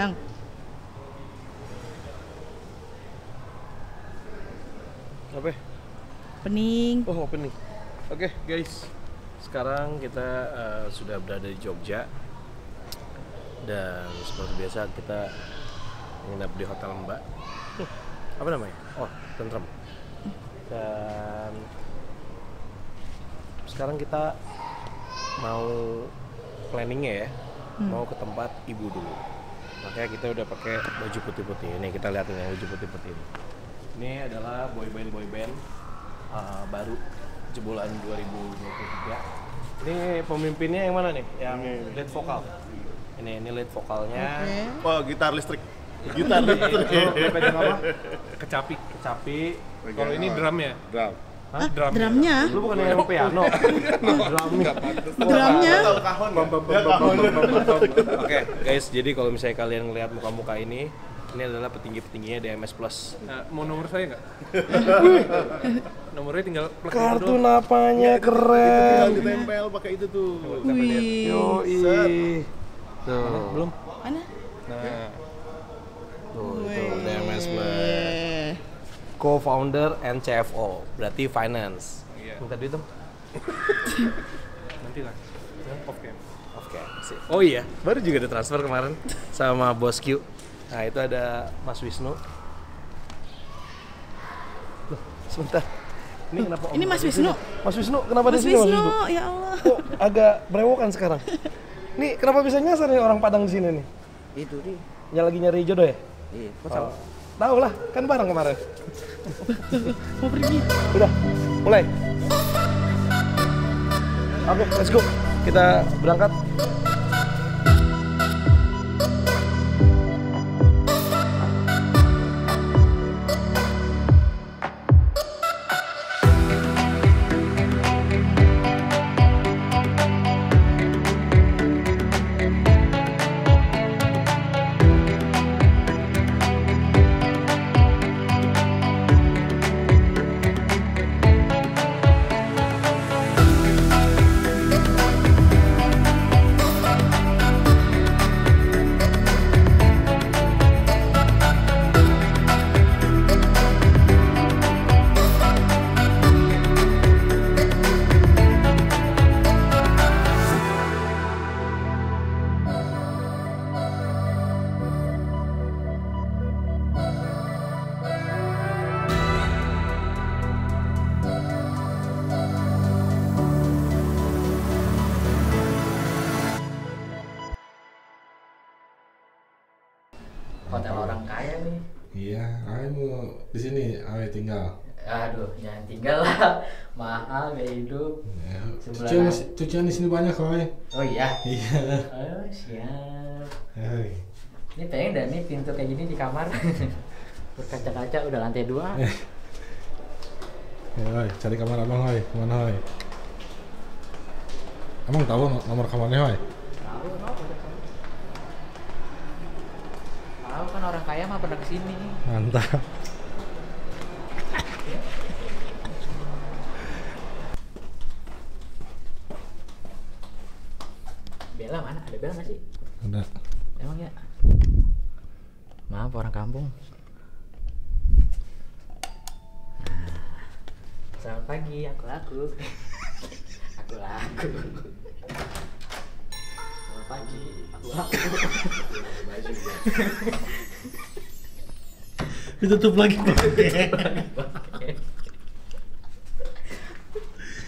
Bang. Apa? Pening. Oh, pening. Oke, guys. Sekarang kita sudah berada di Jogja. Dan seperti biasa kita nginep di Hotel Mba. Apa namanya? Oh, Tentrem. Dan sekarang kita mau planningnya ya, mau ke tempat ibu dulu. Makanya kita udah pakai baju putih-putih. Ini kita lihatin yang baju putih-putih ini. Ini adalah boyband baru jebolan 2023. Ini pemimpinnya yang mana nih? Yang lead vokal. Ini lead vokalnya. Oh, gitar listrik. Gitar listrik. Pegang apa? Kecapi. Kecapi. Kalau ini drumnya. Drum. Hah? Drumnya? Lu bukan yang piano. Drumnya? Oke, guys, jadi kalau misalnya kalian ngelihat muka-muka ini adalah petinggi-petingginya DMS Plus. Mau nomor saya nggak? Nomornya tinggal plek. Kartu napanya keren. Tinggal ditempel pakai itu tuh. Wih. Yoi. Tuh. Belum? Mana? Nah. Tuh, itu DMS Plus. Co-founder and CFO, berarti finance. Iya. Minta duit dong. Nanti lah. Off-cam. Off-cam. Oh iya, baru juga ada transfer kemarin sama Bos Q. Nah itu ada Mas Wisnu. Loh, sebentar. Ini kenapa? Om ini Mas Wisnu. Mas Wisnu kenapa di sini? Mas Wisnu, ya Allah. Kok agak berewokan sekarang. Nih kenapa bisa nyasar nih orang Padang di sini nih? Itu nih. Yang lagi nyari jodoh ya? Iya. Kok salah? Tahu lah, kan bareng kemarin. Mau pergi. Udah, mulai. Oke, let's go. Kita berangkat. Hotel orang kaya nih. Iya, ayo mau di sini, ayo tinggal. Aduh, jangan tinggal lah, mahal gaya hidup. Ya, cucian di sini banyak, ayo. Oh iya. Iya. Oh siap. Hei. Ini pengen dan nih pintu kayak gini di kamar. Berkaca-kaca udah lantai 2. Hei, cari kamar abang, hei. Mana, hei? Emang tahu nomor kamarnya, hei? Tahu, no. Tahu kan orang kaya mah pernah kesini. Mantap. Bella mana? Ada Bella nggak sih? Ada. Emang ya? Maaf orang kampung. Selamat pagi, aku laku. Aku laku. Pagi, aku baju ditutup lagi pakai.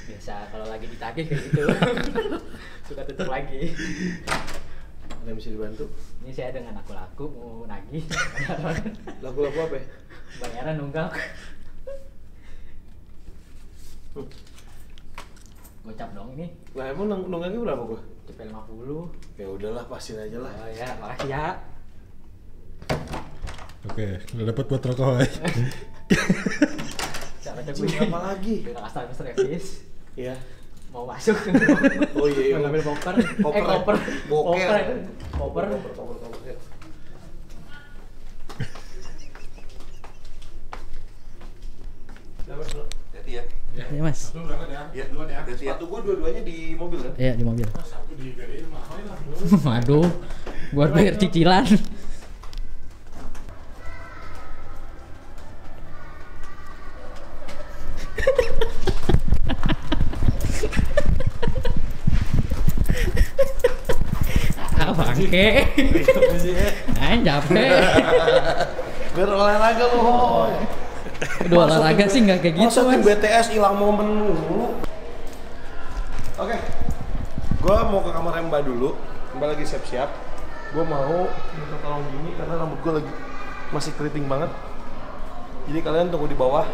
Biasa kalau lagi ditagih kayak gitu. Suka tutup lagi. Ada bisa dibantu? Ini saya dengan aku laku mau nagih. Laku-laku apa ya? Bayaran nunggak. Gocap dong ini. Lah emang nunggaknya berapa gua? Cepet 50. Ya udahlah, pasin aja lah. Oh ya, makasih ya. Oke, udah dapat buat rokok. Cara gue apa lagi? Udah kasih servis. Iya. Mau masuk. Oh iya, mau ngambil koper. Koper. Boker. Koper. Koper. Ya. Iya, Mas. Lu berangkat ya? Iya, duluan ya. Sepatu gua dua-duanya di mobil kan? Iya, di mobil. Mas, aku digadein mahal lah. Waduh. Buat bayar cicilan. bangke. Capek. Berolahraga loh. Udah olahraga sih nggak kayak gitu. Masa tim BTS hilang momen mulu. Oke. Gue mau ke kamar Mba dulu. Mba lagi siap-siap. Gue mau minta tolong gini karena rambut gue lagi masih keriting banget. Jadi kalian tunggu di bawah.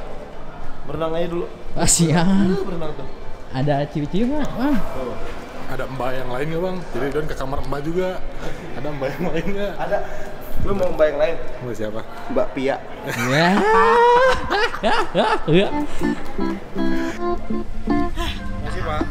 Berenang aja dulu. Siap. Berenang tuh. Ada ciwi-ciwi Bang. Ada Mba yang lain nggak Bang? Jadi Don ke kamar Mba juga. Ada Mba yang lain nggak? Ada. Lu mau Mba yang lain? Mba siapa? Mbak Pia. Ya. Makasih Pak.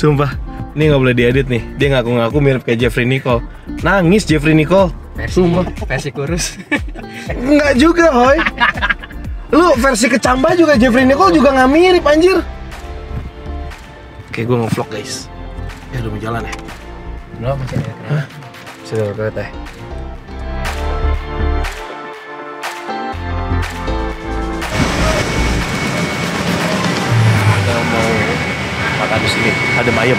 Sumpah, ini nggak boleh diedit nih. Dia ngaku-ngaku mirip kayak Jeffrey Nicole. Nangis Jeffrey Nicole. Versi, sumpah. Versi kurus. Enggak juga, hoy. Lu versi kecambah juga Jeffrey Nicole juga nggak mirip, anjir. Oke, gue nge-vlog guys. Ya udah mau jalan ya. Belum masih ada kereta. Hah? Masih ada kereta ya. Kita mau makan di sini, ada ayam.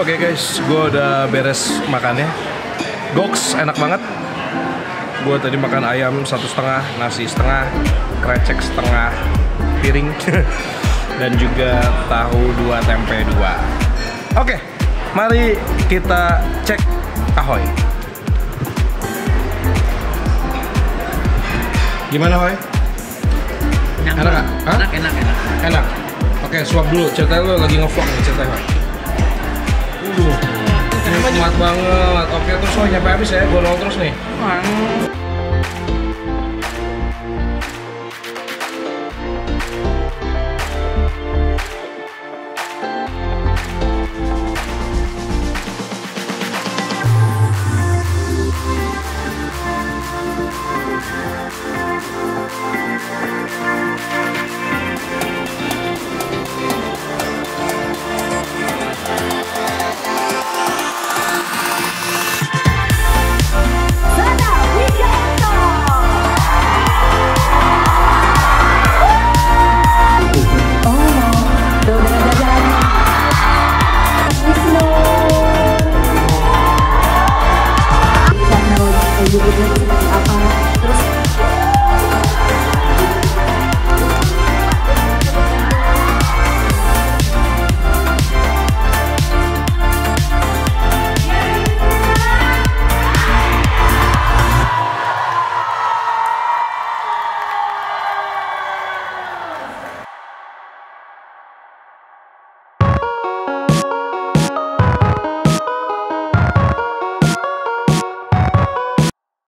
Oke guys, gue udah beres makannya. Goks, enak banget. Gue tadi makan ayam 1,5, nasi 1/2, krecek 1/2 piring, dan juga tahu 2, tempe 2. Oke, mari kita cek Ahoy. Gimana Hoy? Enak nggak? Enak. Enak. Oke, suap dulu. Ceritanya lo lagi nge-vlog nih ceritanya Hoy. Nikmat banget. Oke, terus oh nyampe habis ya, gue nol terus nih.